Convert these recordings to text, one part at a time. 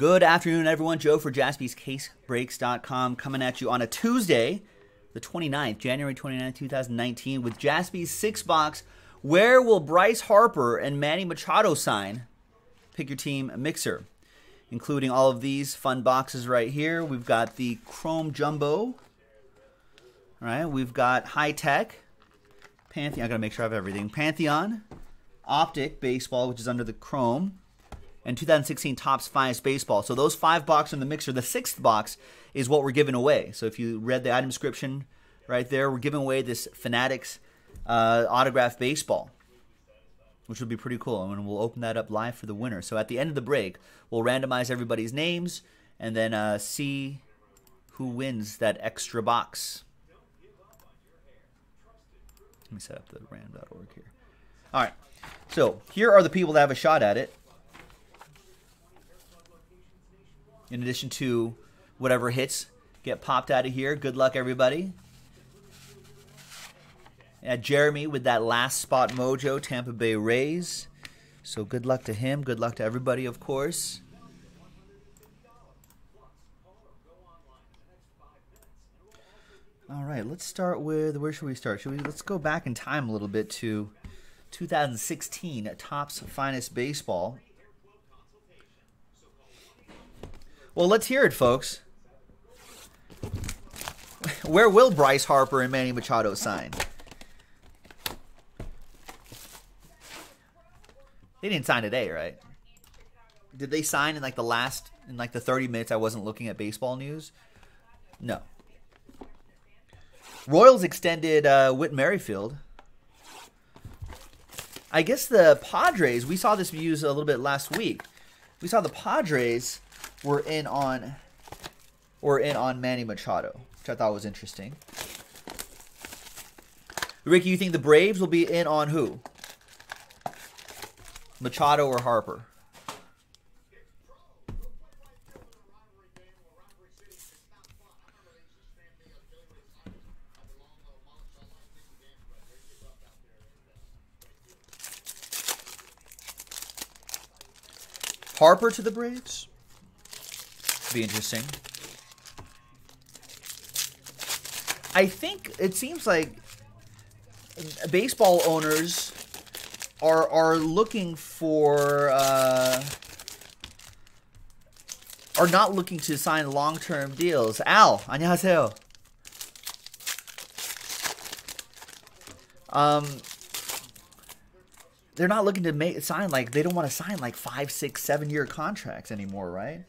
Good afternoon, everyone. Joe for Jaspy's CaseBreaks.com coming at you on a Tuesday, the 29th, January 29th, 2019, with Jaspy's 6-box. Where will Bryce Harper and Manny Machado sign? Pick your team mixer. Including all of these fun boxes right here. We've got the Chrome Jumbo. All right, we've got High Tech. Pantheon, I gotta make sure I have everything. Pantheon, Optic Baseball, which is under the Chrome. And 2016 Topps Finest Baseball. So those 5 boxes in the mixer, the 6th box is what we're giving away. So if you read the item description right there, we're giving away this Fanatics autographed baseball, which would be pretty cool. And we'll open that up live for the winner. So at the end of the break, we'll randomize everybody's names and then see who wins that extra box. Let me set up the rand.org here. All right. So here are the people that have a shot at it, in addition to whatever hits get popped out of here. Good luck, everybody. Jeremy with that last spot mojo, Tampa Bay Rays. So good luck to him. Good luck to everybody, of course. All right, let's start with, where should we start? Let's go back in time a little bit to 2016, Topps Finest Baseball. Well, let's hear it, folks. Where will Bryce Harper and Manny Machado sign? They didn't sign today, right? Did they sign in like the last, in like the 30 minutes I wasn't looking at baseball news? No. Royals extended Whit Merrifield. I guess the Padres, we saw this news a little bit last week. We saw the Padres were in on Manny Machado, which I thought was interesting. Ricky, you think the Braves will be in on who? Machado or Harper? Harper to the Braves? Be interesting. I think it seems like baseball owners are looking for are not looking to sign long-term deals. Al, 안녕하세요. They're not looking to they don't want to sign like 5, 6, 7-year contracts anymore, right?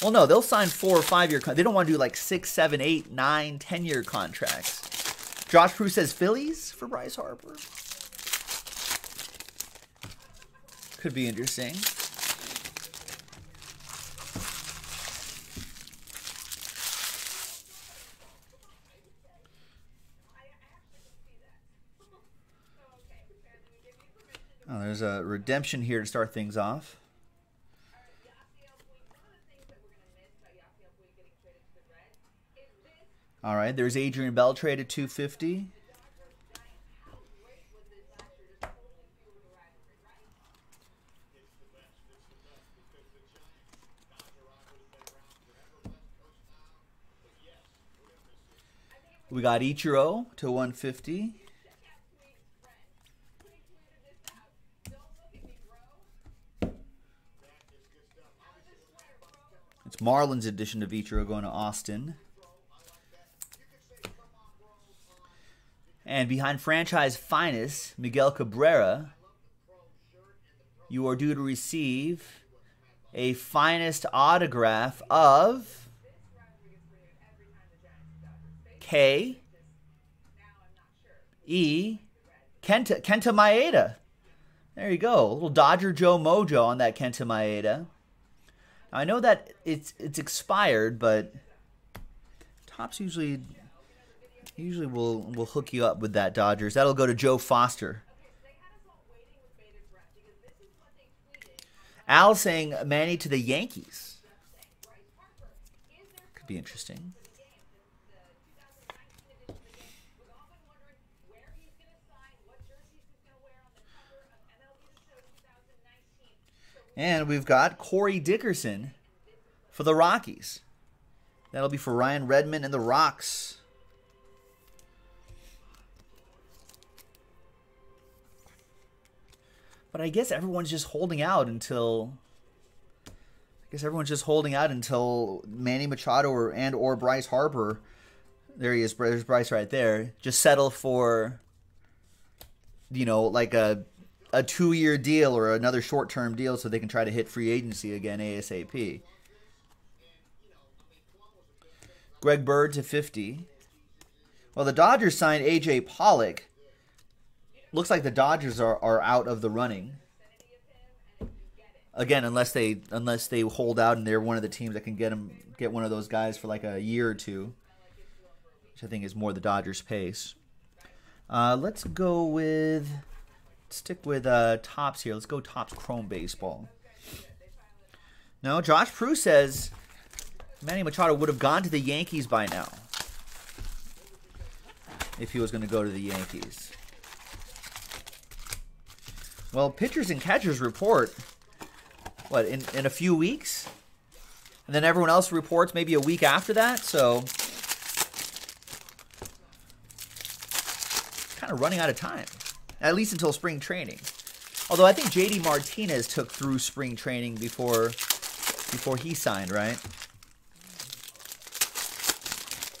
Well, no, they'll sign 4 or 5-year. They don't want to do like 6, 7, 8, 9, 10-year contracts. Josh Pruce says Phillies for Bryce Harper. Could be interesting. Oh, there's a redemption here to start things off. All right, there's Adrian Beltre to 250. We got Ichiro to 150. It's Marlins edition of Ichiro going to Austin. And behind franchise finest, Miguel Cabrera, you are due to receive a finest autograph of K. E. Kenta Maeda. There you go. A little Dodger Joe mojo on that Kenta Maeda. Now, I know that it's expired, but Topps usually will hook you up with that Dodgers. That'll go to Joe Foster. Al saying Manny to the Yankees. Could be interesting. And we've got Corey Dickerson for the Rockies. That'll be for Ryan Redmond and the Rocks. But I guess everyone's just holding out until... Manny Machado or Bryce Harper. There he is. There's Bryce right there. Just settle for, you know, like a two-year deal or another short-term deal so they can try to hit free agency again ASAP. Greg Bird /50. Well, the Dodgers signed A.J. Pollock. Looks like the Dodgers are out of the running. Again, unless they hold out and they're one of the teams that can get one of those guys for like a year or two, which I think is more the Dodgers' pace. Let's go with Topps here. Let's go Topps Chrome Baseball. No, Josh Pruce says Manny Machado would have gone to the Yankees by now if he was going to go to the Yankees. Well, pitchers and catchers report. What, in a few weeks? And then everyone else reports maybe a week after that, so kind of running out of time, at least until spring training. Although I think JD Martinez took through spring training before he signed, right?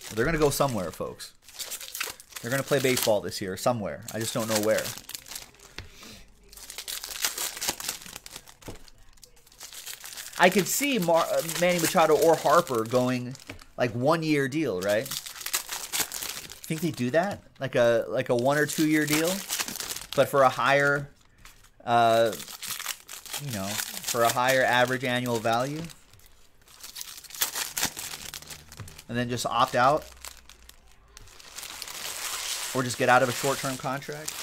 So they're going to go somewhere, folks. They're going to play baseball this year somewhere. I just don't know where. I could see Manny Machado or Harper going like one-year deal, right? Think they do that, like a 1 or 2 year deal, but for a higher, for a higher average annual value, and then just opt out or just get out of a short-term contract.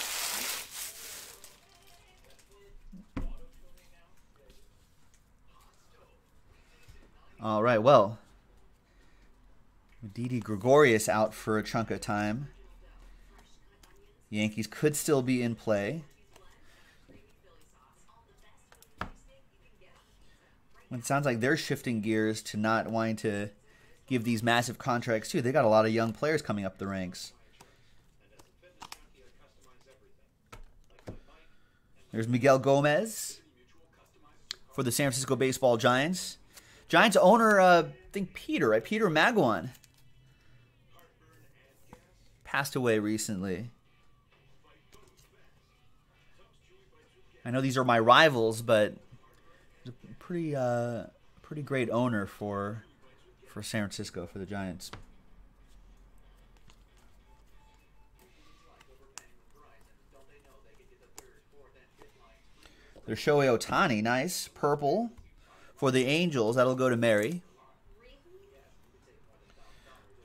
All right, well, Didi Gregorius out for a chunk of time. Yankees could still be in play. Well, it sounds like they're shifting gears to not wanting to give these massive contracts, too. They got a lot of young players coming up the ranks. There's Miguel Gomez for the San Francisco Baseball Giants. Giants owner, I think Peter, right? Peter Maguan passed away recently. I know these are my rivals, but pretty great owner for San Francisco, for the Giants. There's Shohei Ohtani, nice purple. For the Angels, that'll go to Mary.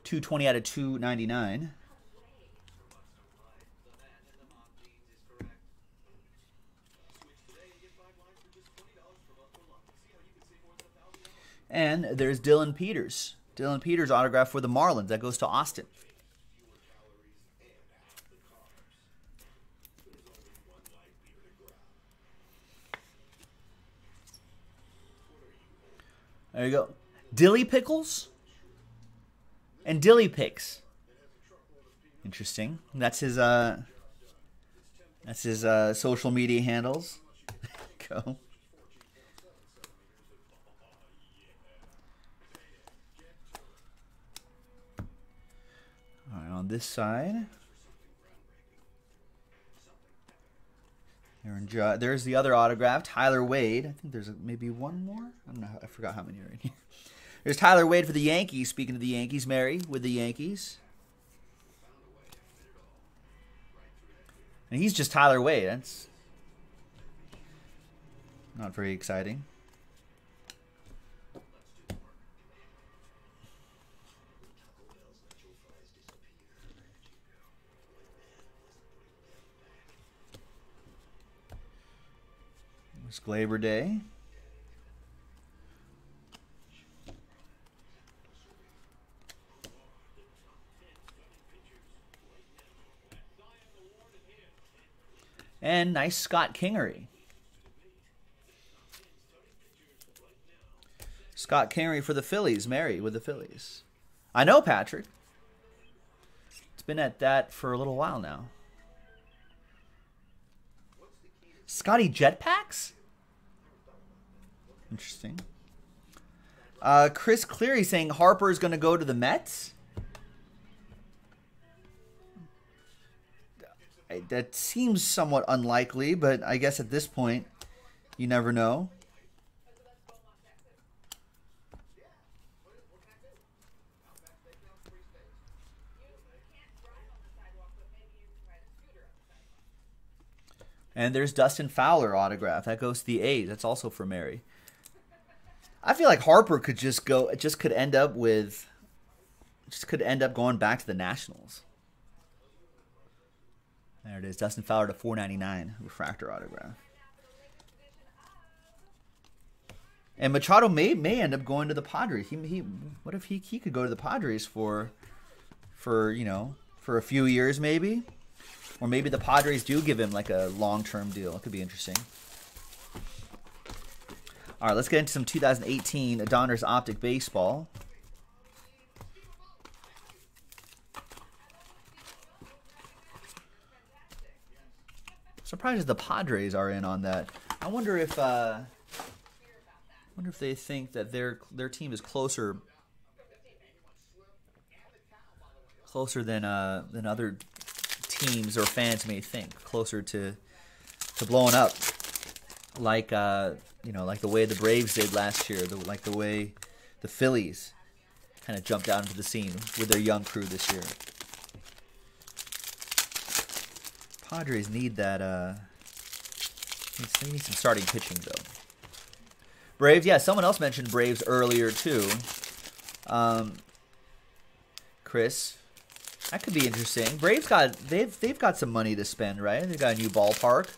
220 out of 299. And there's Dylan Peters. Dylan Peters autograph for the Marlins. That goes to Austin. There you go. Dilly Pickles and Dilly Picks. Interesting. That's his social media handles. Go. All right, on this side. There's the other autograph, Tyler Wade. I think there's maybe one more. I don't know. I forgot how many are in here. There's Tyler Wade for the Yankees. Speaking of the Yankees, Mary with the Yankees. And he's just Tyler Wade. That's not very exciting. It's Labor Day. And nice Scott Kingery. Scott Cameron for the Phillies. Mary with the Phillies. I know, Patrick. It's been at that for a little while now. Scotty Jetpacks? Interesting. Chris Cleary saying Harper is going to go to the Mets. That seems somewhat unlikely, but I guess at this point, you never know. And there's Dustin Fowler autograph. That goes to the A's. That's also for Mary. I feel like Harper could just go, just could end up going back to the Nationals. There it is. Dustin Fowler to 499 refractor autograph. And Machado may end up going to the Padres. What if he could go to the Padres for a few years maybe, or maybe the Padres do give him like a long-term deal. It could be interesting. All right, let's get into some 2018 Donner's Optic Baseball. Surprised the Padres are in on that. I wonder if they think that their team is closer than other teams or fans may think, closer to blowing up. Like like the way the Braves did last year, like the way the Phillies kind of jumped out into the scene with their young crew this year. Padres need that. They need some starting pitching though. Braves, yeah. Someone else mentioned Braves earlier too. Chris, that could be interesting. Braves got they've got some money to spend, right? They've got a new ballpark.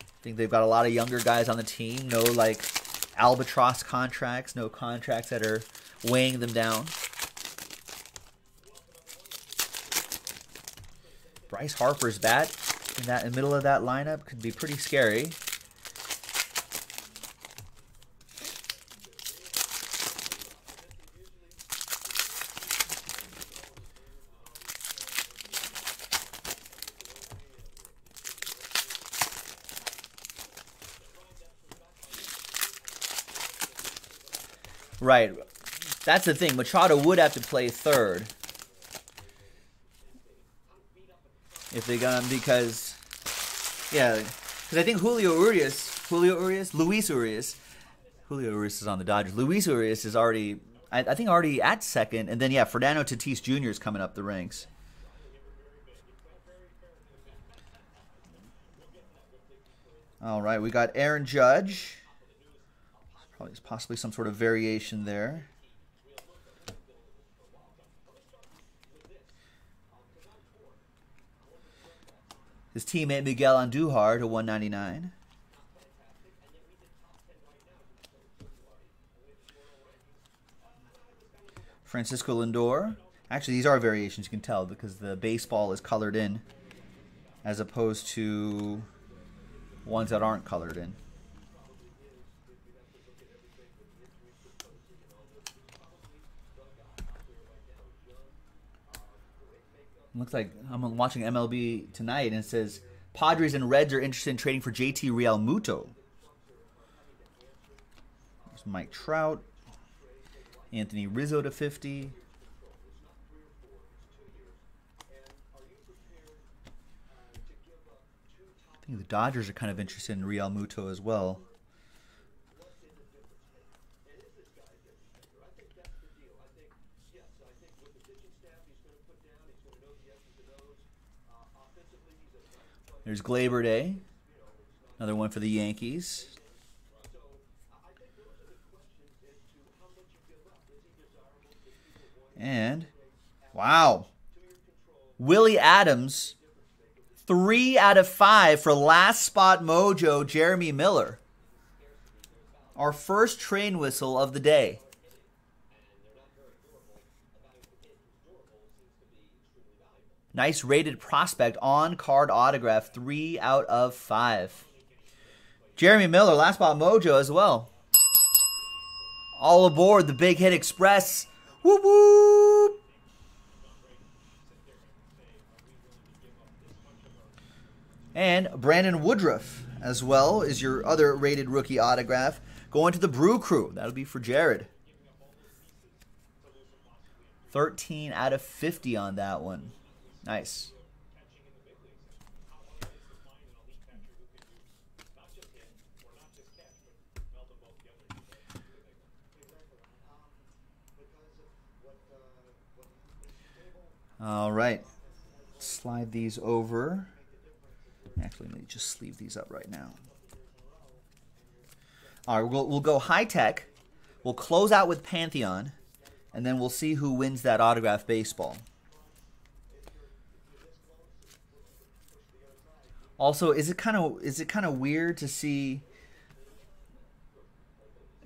I think they've got a lot of younger guys on the team. No, like, albatross contracts. No contracts that are weighing them down. Bryce Harper's bat in the middle of that lineup could be pretty scary. Right, that's the thing. Machado would have to play third if they got him because I think Luis Urias is on the Dodgers. Luis Urias is already, I think, already at second, and then yeah, Fernando Tatis Jr. is coming up the ranks. All right, we got Aaron Judge. Possibly some sort of variation there. His teammate Miguel Andujar to 199. Francisco Lindor. Actually, these are variations, you can tell, because the baseball is colored in as opposed to ones that aren't colored in. Looks like I'm watching MLB Tonight, and it says Padres and Reds are interested in trading for JT Realmuto. There's Mike Trout, Anthony Rizzo to 50. I think the Dodgers are kind of interested in Realmuto as well. There's Gleyber Day, another one for the Yankees. And, wow, Willie Adams, 3 out of 5 for last spot mojo, Jeremy Miller. Our first train whistle of the day. Nice rated prospect on card autograph, 3 out of 5. Jeremy Miller, last spot mojo as well. All aboard the Big Hit Express. Whoop, whoop. And Brandon Woodruff as well is your other rated rookie autograph. Going to the Brew Crew. That'll be for Jared. 13 out of 50 on that one. Nice. All right. Slide these over. Actually, let me just sleeve these up right now. All right, we'll go high tech. We'll close out with Pantheon, and then we'll see who wins that autograph baseball. Also, is it kind of weird to see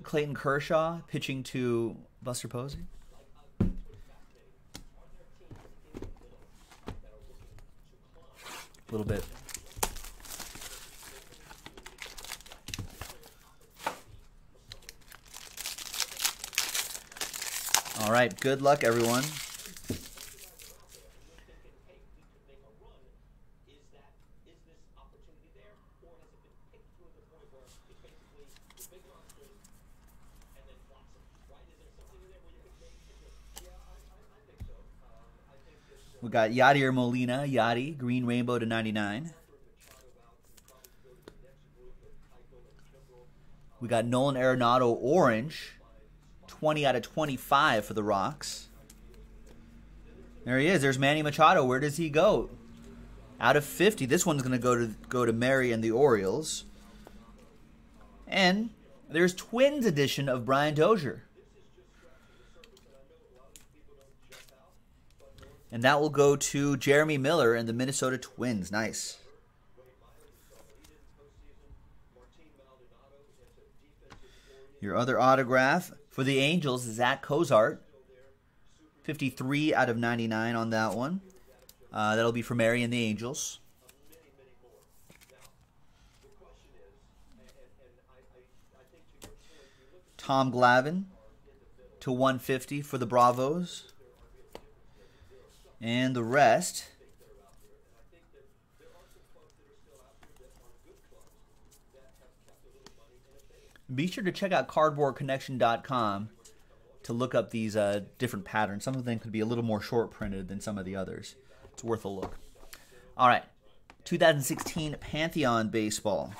Clayton Kershaw pitching to Buster Posey? A little bit. All right, good luck, everyone. We got Yadier Molina, Yadi, green rainbow to 99. We got Nolan Arenado, orange. 20 out of 25 for the Rocks. There he is. There's Manny Machado. Where does he go? Out of 50. This one's going to go to Mary and the Orioles. And there's Twins edition of Brian Dozier. And that will go to Jeremy Miller and the Minnesota Twins. Nice. Your other autograph for the Angels, Zach Cozart, 53 out of 99 on that one. That'll be for Mary and the Angels. Tom Glavine to 150 for the Bravos. And the rest. Be sure to check out CardboardConnection.com to look up these different patterns. Some of them could be a little more short printed than some of the others. It's worth a look. All right, 2016 Pantheon Baseball.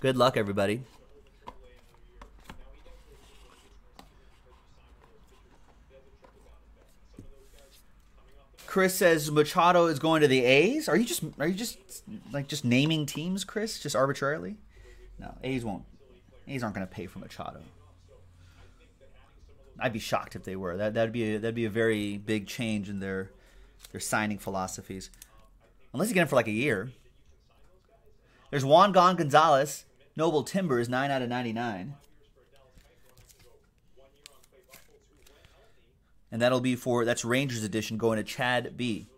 Good luck, everybody. Chris says Machado is going to the A's. Are you just naming teams, Chris, just arbitrarily? No, A's aren't going to pay for Machado. I'd be shocked if they were. That'd be a very big change in their signing philosophies. Unless you get him for like a year. There's Juan Gonzalez. Noble Timbers, 9 out of 99. And that'll be for, that's Rangers edition, going to Chad B.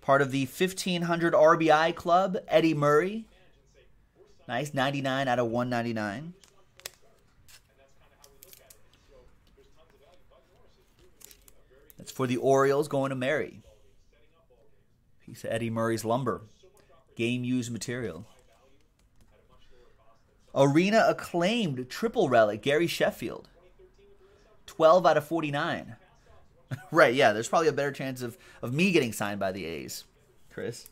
Part of the 1,500 RBI club, Eddie Murray. Nice, 99 out of 199. That's for the Orioles, going to Mary. Piece of Eddie Murray's lumber. Game used material. Arena acclaimed triple relic, Gary Sheffield. 12 out of 49. Right, yeah, there's probably a better chance of me getting signed by the A's, Chris.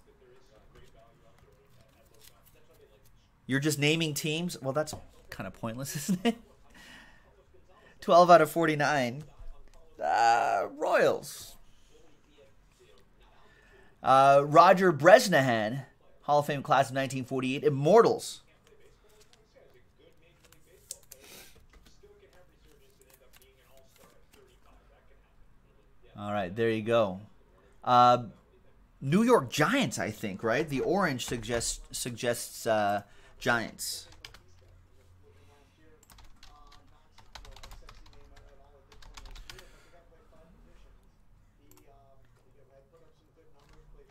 You're just naming teams? Well, that's kind of pointless, isn't it? 12 out of 49. Royals. Roger Bresnahan. Hall of Fame class of 1948, Immortals. All right, there you go. New York Giants, I think, right? The orange suggests Giants.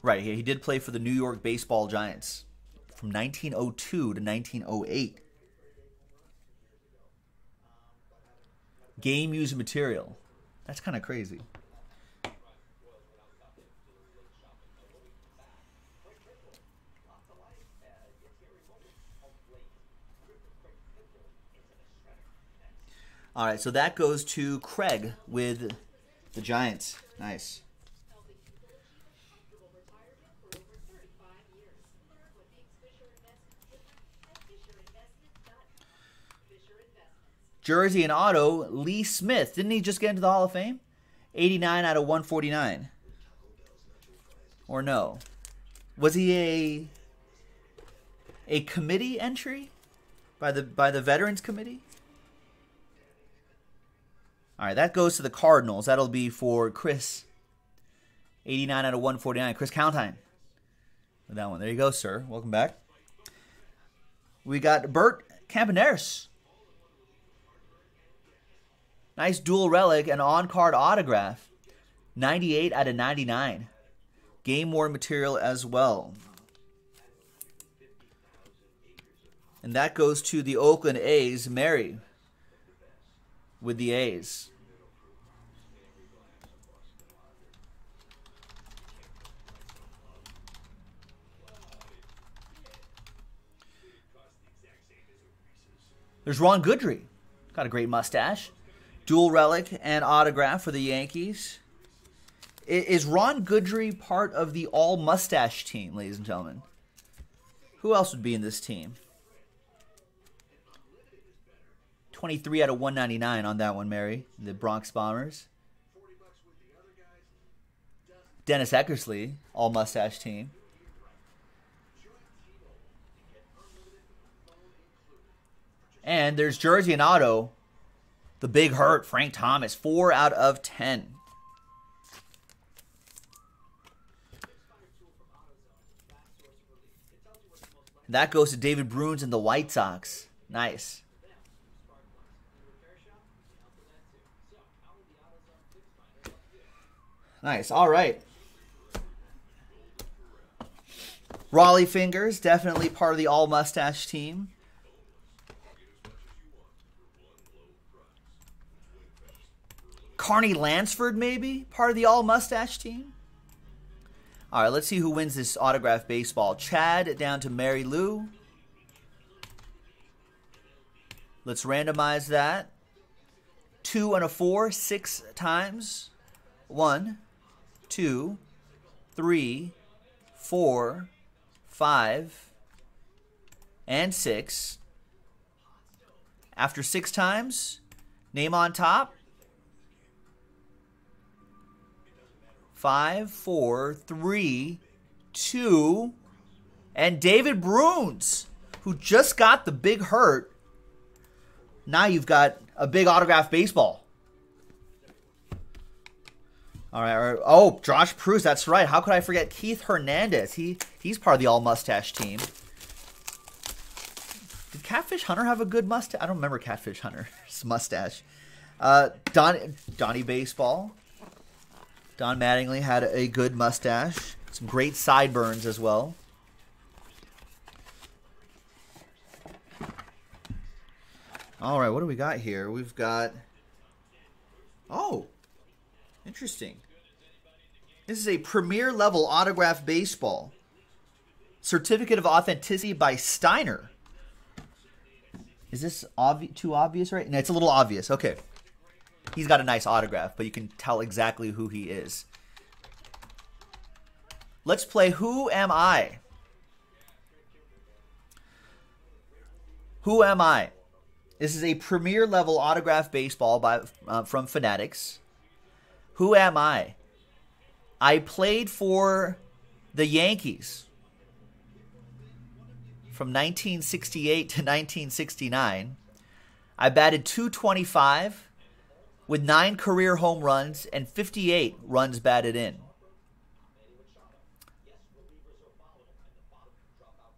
Right, he did play for the New York Baseball Giants from 1902 to 1908. Game used material. That's kind of crazy. All right, so that goes to Craig with the Giants. Nice. Jersey and auto, Lee Smith. Didn't he just get into the Hall of Fame? 89 out of 149. Or no? Was he a committee entry by the Veterans Committee? All right, that goes to the Cardinals. That'll be for Chris. 89 out of 149. Chris Countine. With that one. There you go, sir. Welcome back. We got Bert Campaneris. Nice dual relic and on-card autograph. 98 out of 99. Game-worn material as well. And that goes to the Oakland A's. Mary with the A's. There's Ron Guidry. Got a great mustache. Dual relic and autograph for the Yankees. Is Ron Guidry part of the all-mustache team, ladies and gentlemen? Who else would be in this team? 23 out of 199 on that one, Mary. The Bronx Bombers. Dennis Eckersley, all-mustache team. And there's Jersey and auto. The Big Hurt, Frank Thomas, 4 out of 10. That goes to David Bruns and the White Sox. Nice. Nice, all right. Raleigh Fingers, definitely part of the all-mustache team. Carney Lansford, maybe? Part of the all-mustache team? All right, let's see who wins this autograph baseball. Chad down to Mary Lou. Let's randomize that. 2 and a 4, 6 times. 1, 2, 3, 4, 5, and 6. After 6 times, name on top. 5, 4, 3, 2, and David Bruns, who just got the Big Hurt. Now you've got a big autograph baseball. All right. All right. Oh, Josh Pruce. That's right. How could I forget Keith Hernandez? He's part of the all mustache team. Did Catfish Hunter have a good mustache? I don't remember Catfish Hunter's mustache. Donnie Baseball. Don Mattingly had a good mustache. Some great sideburns as well. All right, what do we got here? We've got... Oh, interesting. This is a premier level autograph baseball. Certificate of authenticity by Steiner. Is this too obvious, right? No, it's a little obvious. Okay. He's got a nice autograph, but you can tell exactly who he is. Let's play Who Am I? Who Am I? This is a premier level autograph baseball from Fanatics. Who am I? I played for the Yankees from 1968 to 1969. I batted .225. With 9 career home runs and 58 runs batted in.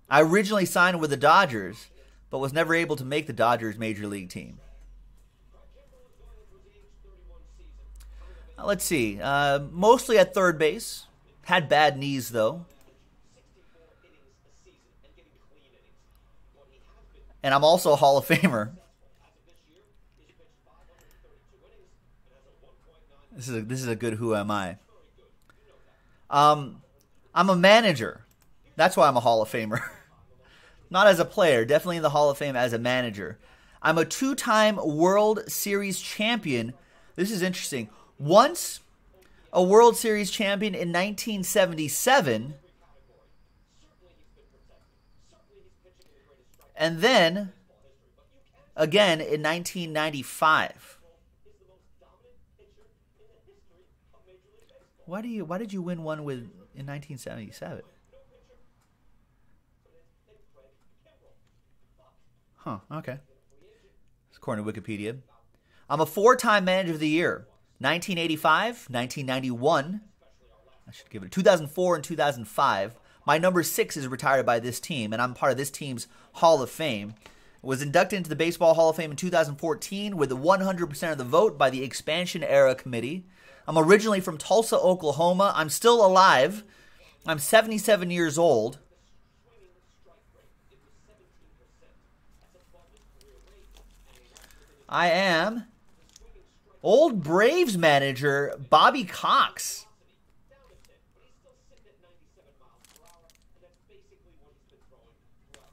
I originally signed with the Dodgers, but was never able to make the Dodgers major league team. Now, let's see. Mostly at third base. Had bad knees, though. And I'm also a Hall of Famer. This is a good who am I. I'm a manager. That's why I'm a Hall of Famer. Not as a player. Definitely in the Hall of Fame as a manager. I'm a two-time World Series champion. This is interesting. Once a World Series champion in 1977. And then, again, in 1995. Why did you win one with in 1977? Huh, okay. According to Wikipedia. I'm a four-time Manager of the Year. 1985, 1991. I should give it 2004 and 2005. My number 6 is retired by this team, and I'm part of this team's Hall of Fame. Was inducted into the Baseball Hall of Fame in 2014 with 100% of the vote by the Expansion Era Committee. I'm originally from Tulsa, Oklahoma. I'm still alive. I'm 77 years old. I am old Braves manager Bobby Cox.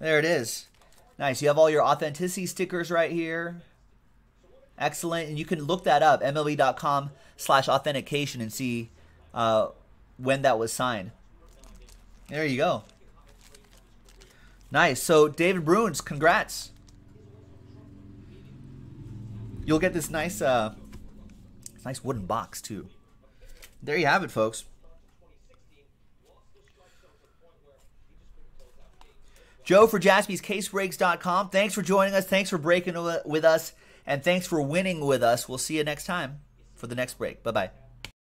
There it is. Nice. You have all your authenticity stickers right here. Excellent. And you can look that up, MLB.com/authentication, and see when that was signed. There you go. Nice. So, David Bruins, congrats. You'll get this nice wooden box, too. There you have it, folks. Joe for Jaspy's CaseBreaks.com. Thanks for joining us. Thanks for breaking with us. And thanks for winning with us. We'll see you next time for the next break. Bye-bye.